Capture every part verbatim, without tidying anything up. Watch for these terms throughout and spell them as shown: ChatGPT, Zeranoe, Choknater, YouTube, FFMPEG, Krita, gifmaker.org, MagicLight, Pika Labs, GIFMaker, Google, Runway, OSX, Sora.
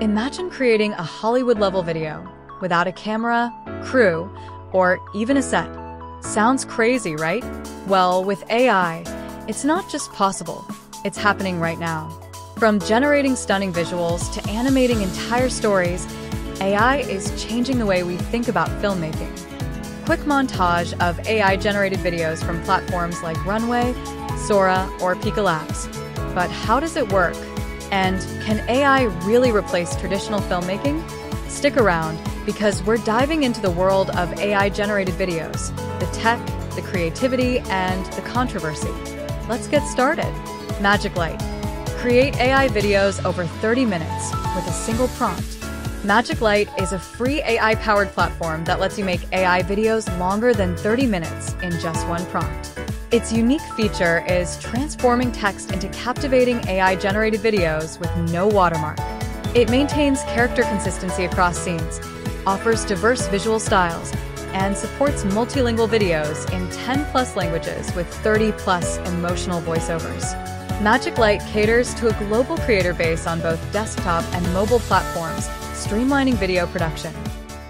Imagine creating a Hollywood-level video without a camera, crew, or even a set. Sounds crazy, right? Well, with A I, it's not just possible, it's happening right now. From generating stunning visuals to animating entire stories, A I is changing the way we think about filmmaking. Quick montage of A I-generated videos from platforms like Runway, Sora, or Pika Labs. But how does it work? And can A I really replace traditional filmmaking? Stick around, because we're diving into the world of A I-generated videos, the tech, the creativity, and the controversy. Let's get started. MagicLight. Create A I videos over thirty minutes with a single prompt. MagicLight is a free A I-powered platform that lets you make A I videos longer than thirty minutes in just one prompt. Its unique feature is transforming text into captivating A I-generated videos with no watermark. It maintains character consistency across scenes, offers diverse visual styles, and supports multilingual videos in ten plus languages with thirty plus emotional voiceovers. MagicLight caters to a global creator base on both desktop and mobile platforms, streamlining video production.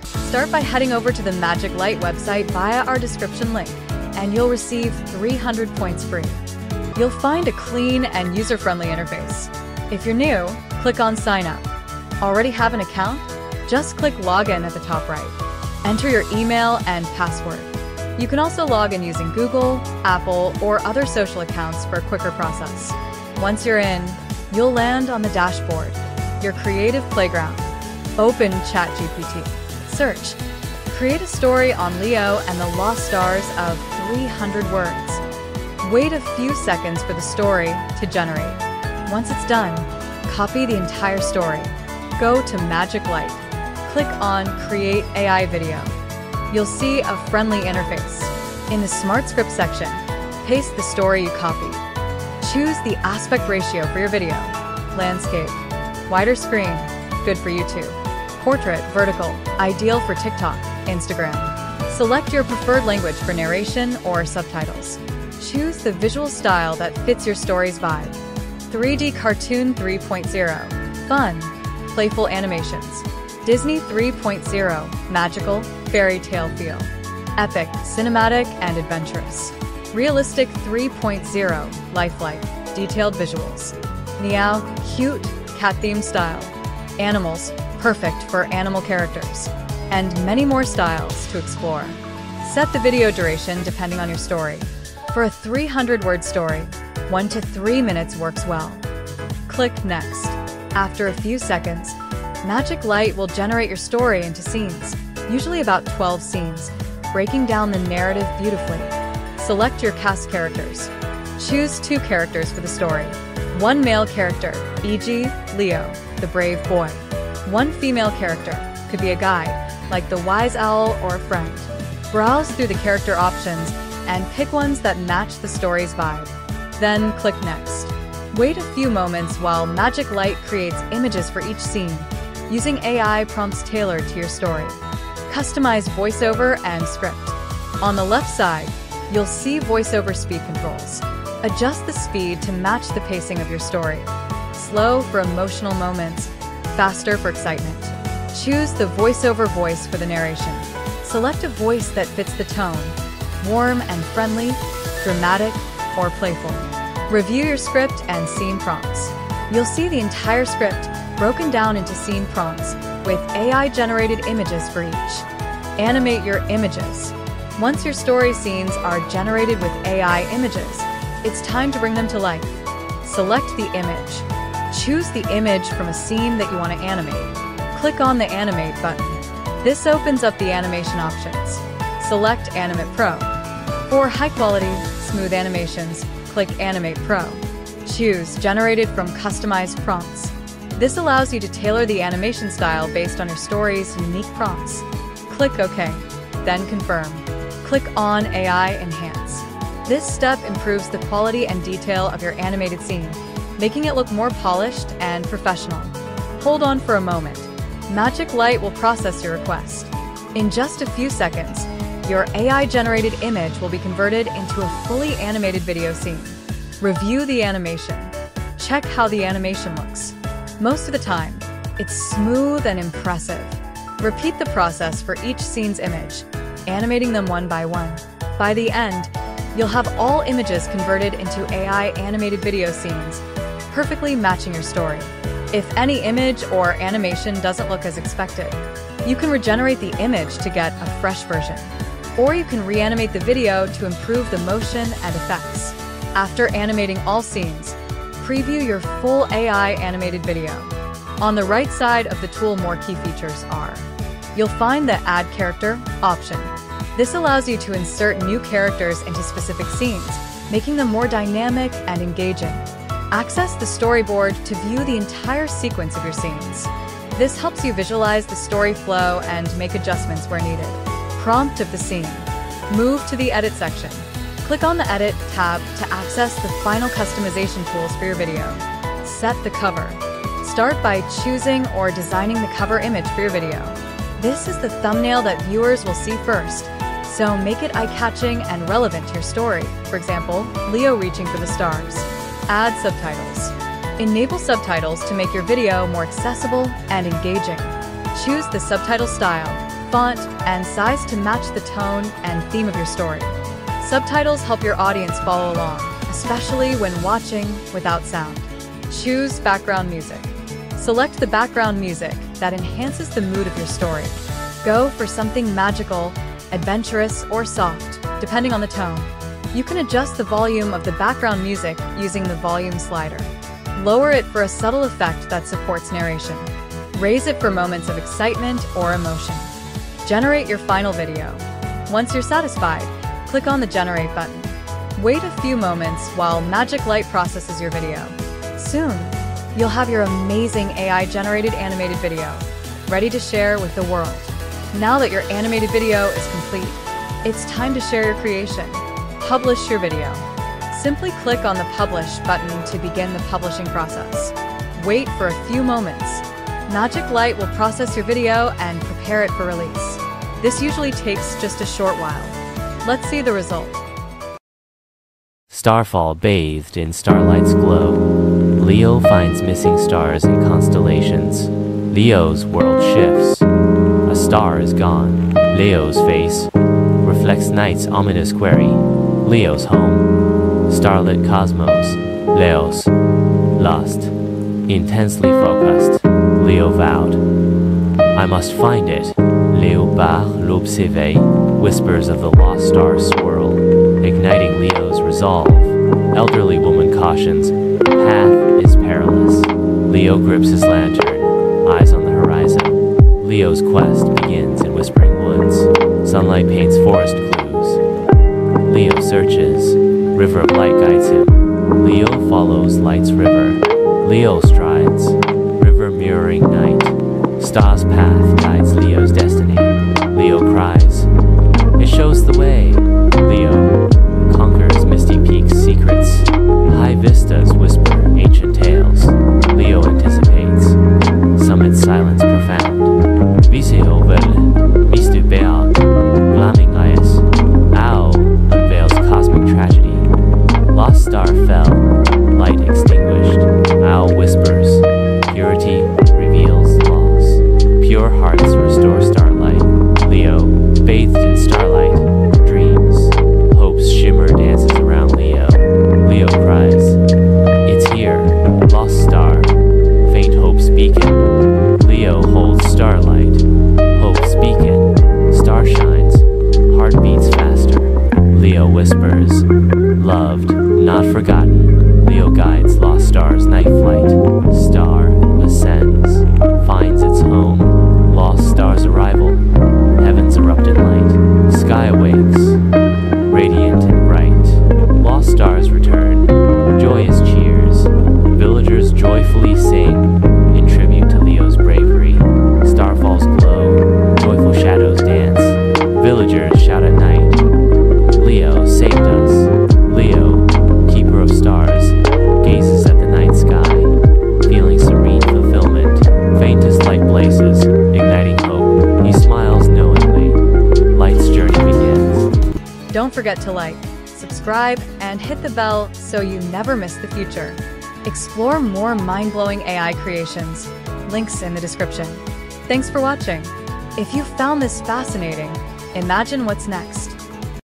Start by heading over to the MagicLight website via our description link, and you'll receive three hundred points free. You'll find a clean and user-friendly interface. If you're new, click on Sign Up. Already have an account? Just click Login at the top right. Enter your email and password. You can also log in using Google, Apple, or other social accounts for a quicker process. Once you're in, you'll land on the dashboard, your creative playground. Open ChatGPT. Search. Create a story on Leo and the lost stars of three hundred words. Wait a few seconds for the story to generate. Once it's done, copy the entire story. Go to MagicLight. Click on Create A I Video. You'll see a friendly interface. In the Smart Script section, paste the story you copied. Choose the aspect ratio for your video. Landscape. Wider screen. Good for YouTube. Portrait, vertical, ideal for TikTok, Instagram. Select your preferred language for narration or subtitles. Choose the visual style that fits your story's vibe. three D Cartoon three point oh, fun, playful animations. Disney three point oh, magical, fairy tale feel. Epic, cinematic, and adventurous. Realistic three point oh, lifelike, detailed visuals. Meow, cute, cat-themed style. Animals, perfect for animal characters, and many more styles to explore. Set the video duration depending on your story. For a three hundred word story, one to three minutes works well. Click Next. After a few seconds, MagicLight will generate your story into scenes, usually about twelve scenes, breaking down the narrative beautifully. Select your cast characters. Choose two characters for the story. One male character, for example, Leo, the brave boy. One female character, could be a guy, like the wise owl or a friend. Browse through the character options and pick ones that match the story's vibe. Then click Next. Wait a few moments while MagicLight creates images for each scene, using A I prompts tailored to your story. Customize voiceover and script. On the left side, you'll see voiceover speed controls. Adjust the speed to match the pacing of your story. Slow for emotional moments, faster for excitement. Choose the voiceover voice for the narration. Select a voice that fits the tone, warm and friendly, dramatic or playful. Review your script and scene prompts. You'll see the entire script broken down into scene prompts with A I-generated images for each. Animate your images. Once your story scenes are generated with A I images, it's time to bring them to life. Select the image. Choose the image from a scene that you want to animate. Click on the Animate button. This opens up the animation options. Select Animate Pro. For high-quality, smooth animations, click Animate Pro. Choose Generated from Customized Prompts. This allows you to tailor the animation style based on your story's unique prompts. Click OK, then Confirm. Click on A I Enhance. This step improves the quality and detail of your animated scene, making it look more polished and professional. Hold on for a moment. MagicLight will process your request. In just a few seconds, your A I-generated image will be converted into a fully animated video scene. Review the animation. Check how the animation looks. Most of the time, It's smooth and impressive. Repeat the process for each scene's image, animating them one by one. By the end, you'll have all images converted into A I animated video scenes, perfectly matching your story. If any image or animation doesn't look as expected, you can regenerate the image to get a fresh version, or you can reanimate the video to improve the motion and effects. After animating all scenes, preview your full A I animated video. On the right side of the tool, more key features are. You'll find the Add Character option. This allows you to insert new characters into specific scenes, making them more dynamic and engaging. Access the storyboard to view the entire sequence of your scenes. This helps you visualize the story flow and make adjustments where needed. Prompt of the scene. Move to the Edit section. Click on the Edit tab to access the final customization tools for your video. Set the cover. Start by choosing or designing the cover image for your video. This is the thumbnail that viewers will see first, so make it eye-catching and relevant to your story. For example, Leo reaching for the stars. Add subtitles. Enable subtitles to make your video more accessible and engaging. Choose the subtitle style, font, and size to match the tone and theme of your story. Subtitles help your audience follow along, especially when watching without sound. Choose background music. Select the background music that enhances the mood of your story. Go for something magical, adventurous, or soft, depending on the tone. You can adjust the volume of the background music using the volume slider. Lower it for a subtle effect that supports narration. Raise it for moments of excitement or emotion. Generate your final video. Once you're satisfied, click on the Generate button. Wait a few moments while MagicLight processes your video. Soon, you'll have your amazing A I-generated animated video, ready to share with the world. Now that your animated video is complete, it's time to share your creation. Publish your video. Simply click on the Publish button to begin the publishing process. Wait for a few moments. MagicLight will process your video and prepare it for release. This usually takes just a short while. Let's see the result. Starfall bathed in starlight's glow. Leo finds missing stars and constellations. Leo's world shifts. A star is gone. Leo's face reflects night's ominous query. Leo's home. Starlit cosmos. Leo's lost. Intensely focused. Leo vowed, "I must find it." Léopard l'observait, whispers of the lost star swirl, igniting Leo's resolve. Elderly woman cautions, "Path is perilous." Leo grips his lantern, eyes on the horizon. Leo's quest begins in whispering woods. Sunlight paints forest clues. Leo searches. River of light guides him. Leo follows light's river. Leo strides. Mirroring night. Star's path guides Leo's destiny. Leo cries. It shows the way. Leo conquers misty peaks' secrets. High vistas whisper ancient tales. Leo anticipates. Summits silence profound. Viseo vel, mistu beag, blaming eyes. Ao unveils cosmic tragedy. Lost star fell. Light extinguished. Ao whispers. Purity reveals loss. Pure hearts restore starlight. Leo, bathed in starlight, dreams. Hope's shimmer dances around Leo. Leo cries, "It's here, lost star." Faint hope's beacon. Leo holds starlight. Hope's beacon. Star shines. Heart beats faster. Leo whispers, "Loved, not forgotten." Leo guides lost star's night flight. Star ascends, finds its home. Lost star's arrival, heaven's erupted light. Sky awakes, radiant and bright. Lost star's return, joyous cheers. Villagers joyfully sing in tribute to Leo's bravery. Starfall's glow, joyful shadows dance. Villagers shout at night. Leo saved us. Leo, keeper of stars, gazes at the night sky. Faintest light blazes, igniting hope. He smiles knowingly. Light's journey begins. Don't forget to like, subscribe, and hit the bell so you never miss the future. Explore more mind-blowing A I creations. links in the description. Thanks for watching. If you found this fascinating, imagine what's next.